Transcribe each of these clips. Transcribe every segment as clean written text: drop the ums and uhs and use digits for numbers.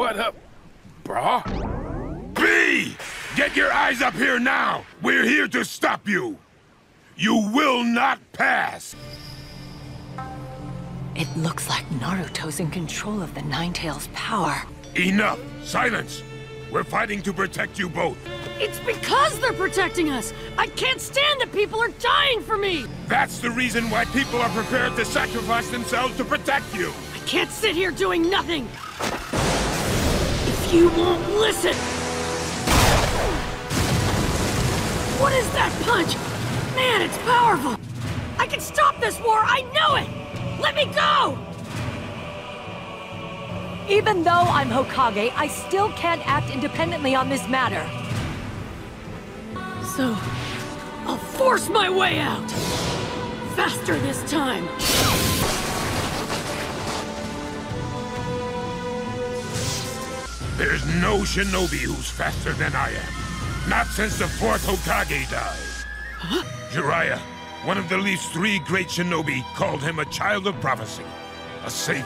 What up, brah? Bee! Get your eyes up here now! We're here to stop you! You will not pass! It looks like Naruto's in control of the Nine Tails' power. Enough! Silence! We're fighting to protect you both. It's because they're protecting us! I can't stand that people are dying for me! That's the reason why people are prepared to sacrifice themselves to protect you! I can't sit here doing nothing! If you won't listen! What is that punch? Man, it's powerful! I can stop this war! I know it! Let me go! Even though I'm Hokage, I still can't act independently on this matter. So, I'll force my way out! Faster this time! There's no shinobi who's faster than I am. Not since the fourth Hokage died. Huh? Jiraiya, one of the Leaf's three great shinobi, called him a child of prophecy. A savior.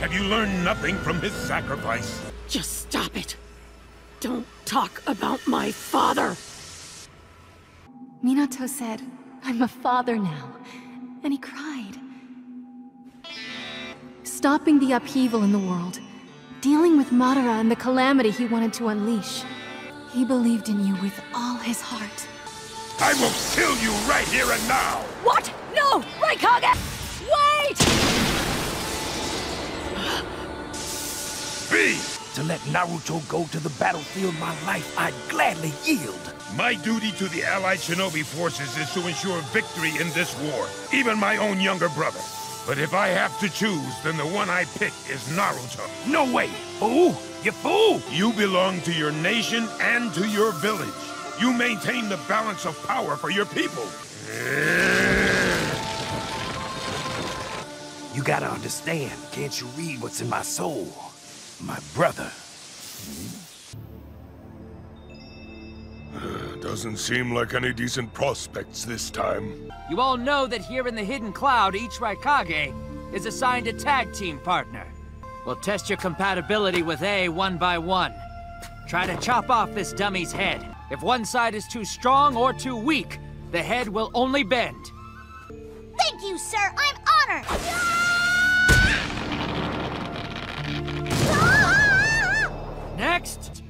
Have you learned nothing from his sacrifice? Just stop it. Don't talk about my father. Minato said, I'm a father now. And he cried. Stopping the upheaval in the world. Dealing with Madara and the calamity he wanted to unleash. He believed in you with all his heart. I will kill you right here and now! What? No! Raikage! Wait! Bee! To let Naruto go to the battlefield my life, I'd gladly yield. My duty to the allied shinobi forces is to ensure victory in this war, even my own younger brother. But if I have to choose, then the one I pick is Naruto. No way! Fool! You fool! You belong to your nation and to your village. You maintain the balance of power for your people. You gotta understand. Can't you read what's in my soul? My brother. Doesn't seem like any decent prospects this time. You all know that here in the Hidden Cloud, each Raikage is assigned a tag team partner. We'll test your compatibility with A one by one. Try to chop off this dummy's head. If one side is too strong or too weak, the head will only bend. Thank you, sir. I'm honored. Ah! Next.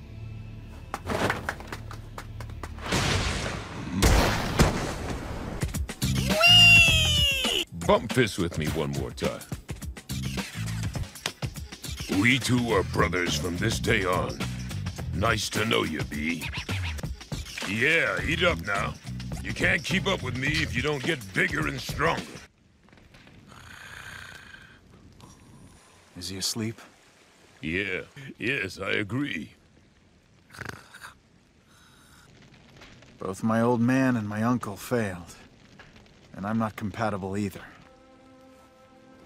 Whee! Bump this with me one more time. We two are brothers from this day on. Nice to know you, Bee. Yeah, eat up now. You can't keep up with me if you don't get bigger and stronger. Is he asleep? Yeah. Yes, I agree. Both my old man and my uncle failed. And I'm not compatible either.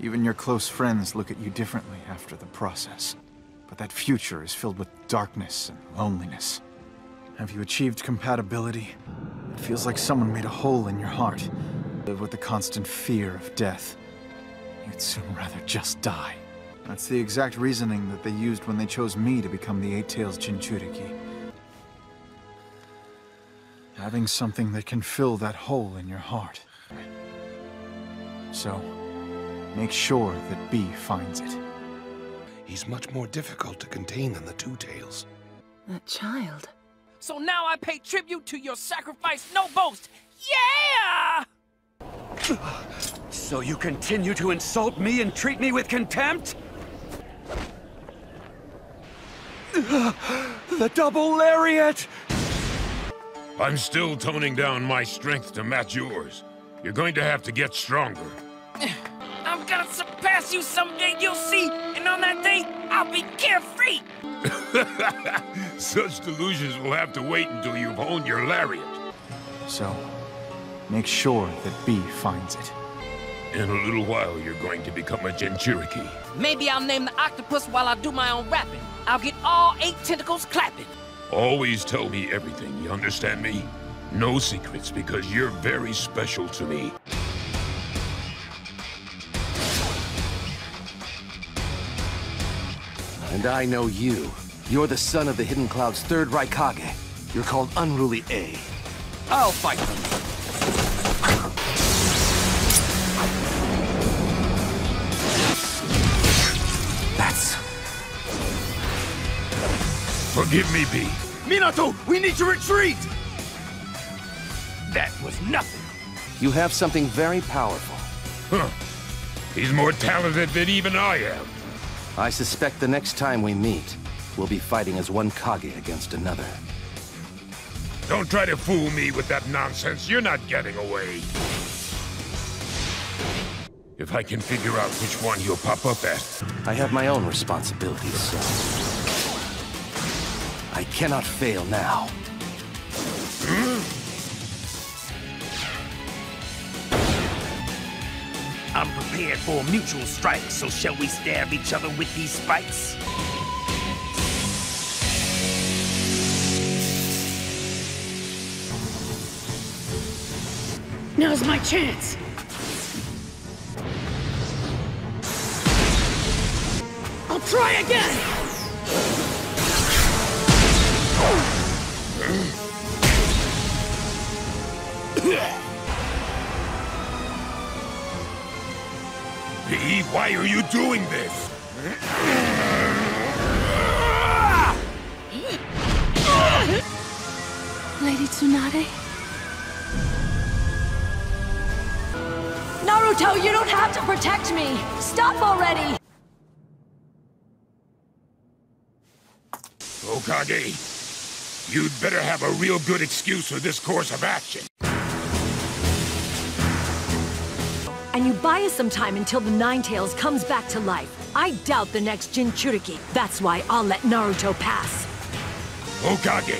Even your close friends look at you differently after the process. But that future is filled with darkness and loneliness. Have you achieved compatibility? It feels like someone made a hole in your heart. Live with the constant fear of death. You'd soon rather just die. That's the exact reasoning that they used when they chose me to become the 8-Tails Jinchuriki. Having something that can fill that hole in your heart. So, make sure that Bee finds it. He's much more difficult to contain than the 2-Tails. That child. So now I pay tribute to your sacrifice, no boast! Yeah! So you continue to insult me and treat me with contempt? The double lariat! I'm still toning down my strength to match yours. You're going to have to get stronger. I'm gonna surpass you someday, you'll see! And on that day, I'll be carefree! Such delusions will have to wait until you've honed your lariat. So, make sure that Bee finds it. In a little while, you're going to become a Jinchuriki. Maybe I'll name the octopus while I do my own rapping. I'll get all 8 tentacles clapping. Always tell me everything, you understand me? No secrets, because you're very special to me. And I know you. You're the son of the Hidden Cloud's third Raikage. You're called Unruly A. I'll fight them. Forgive me, B. Minato, we need to retreat! That was nothing. You have something very powerful. Huh. He's more talented than even I am. I suspect the next time we meet, we'll be fighting as one Kage against another. Don't try to fool me with that nonsense. You're not getting away. If I can figure out which one you'll pop up at. I have my own responsibilities, so... I cannot fail now. I'm prepared for a mutual strike, so shall we stab each other with these spikes? Now's my chance! I'll try again! Hey, why are you doing this? Lady Tsunade? Naruto, you don't have to protect me! Stop already! Hokage! You'd better have a real good excuse for this course of action. And you buy us some time until the 9-Tails comes back to life. I doubt the next Jinchuriki. That's why I'll let Naruto pass. Hokage,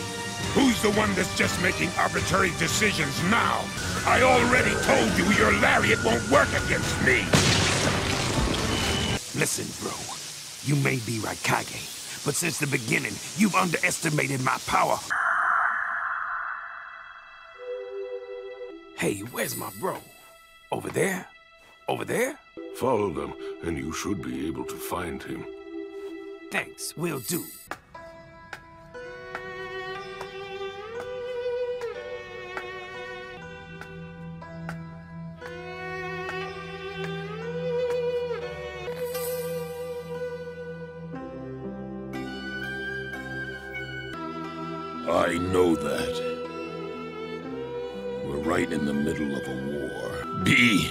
who's the one that's just making arbitrary decisions now? I already told you your lariat won't work against me! Listen, bro. You may be Raikage. But since the beginning, you've underestimated my power. Hey, where's my bro? Over there? Over there? Follow them, and you should be able to find him. Thanks, will do. I know that. We're right in the middle of a war. B,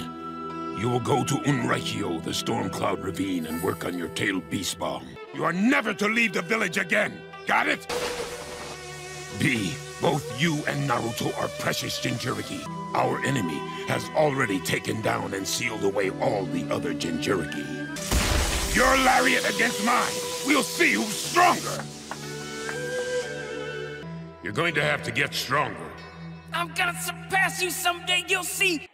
you will go to Unreikyo, the Stormcloud ravine, and work on your tail beast bomb. You are never to leave the village again. Got it? B, both you and Naruto are precious Jinchuriki. Our enemy has already taken down and sealed away all the other Jinchuriki. Your lariat against mine. We'll see who's stronger. You're going to have to get stronger. I'm gonna surpass you someday, you'll see!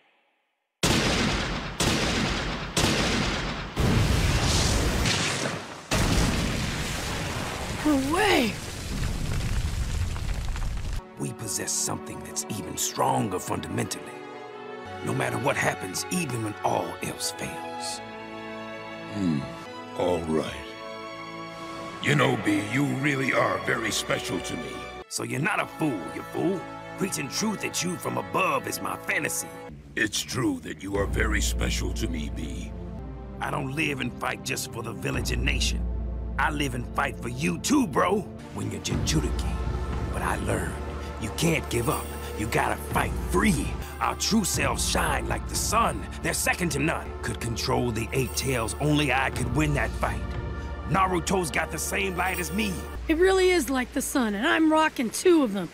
No way! We possess something that's even stronger fundamentally. No matter what happens, even when all else fails. All right. You know, B, you really are very special to me. So you're not a fool, you fool. Preaching truth at you from above is my fantasy. It's true that you are very special to me, B. I don't live and fight just for the village and nation. I live and fight for you too, bro, when you're Jinchuriki. But I learned, you can't give up. You gotta fight free. Our true selves shine like the sun. They're second to none. Could control the 8-Tails, only I could win that fight. Naruto's got the same light as me. It really is like the sun, and I'm rocking two of them.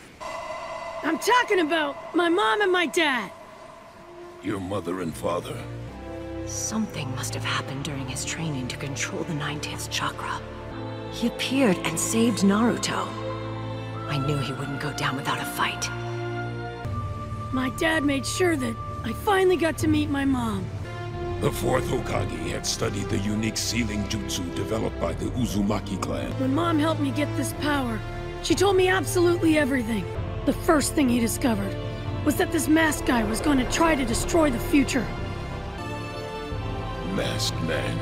I'm talking about my mom and my dad. Your mother and father. Something must have happened during his training to control the 9-Tails Chakra. He appeared and saved Naruto. I knew he wouldn't go down without a fight. My dad made sure that I finally got to meet my mom. The fourth Hokage had studied the unique sealing jutsu developed by the Uzumaki clan. When Mom helped me get this power, she told me absolutely everything. The first thing he discovered was that this masked guy was going to try to destroy the future. Masked man.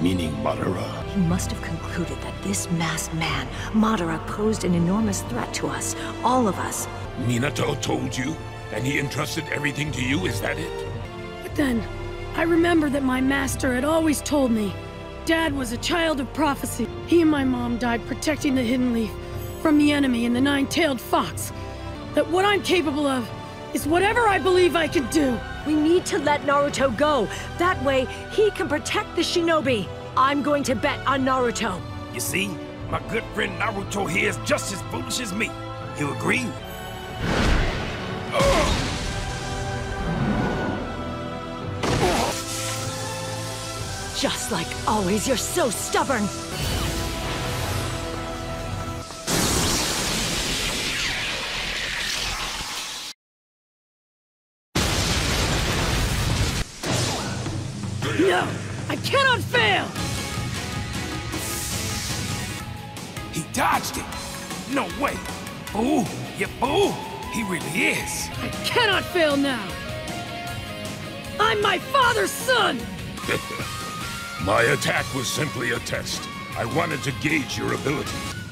meaning Madara. He must have concluded that this masked man, Madara, posed an enormous threat to us, all of us. Minato told you, and he entrusted everything to you, is that it? But then, I remember that my master had always told me, Dad was a child of prophecy. He and my mom died protecting the Hidden Leaf from the enemy and the nine-tailed fox. That what I'm capable of is whatever I believe I can do. We need to let Naruto go. That way, he can protect the shinobi. I'm going to bet on Naruto. You see, my good friend Naruto here is just as foolish as me. You agree? Just like always, you're so stubborn. No, I cannot fail. He dodged it. No way. Fool, you fool. He really is. I cannot fail now. I'm my father's son. My attack was simply a test. I wanted to gauge your ability.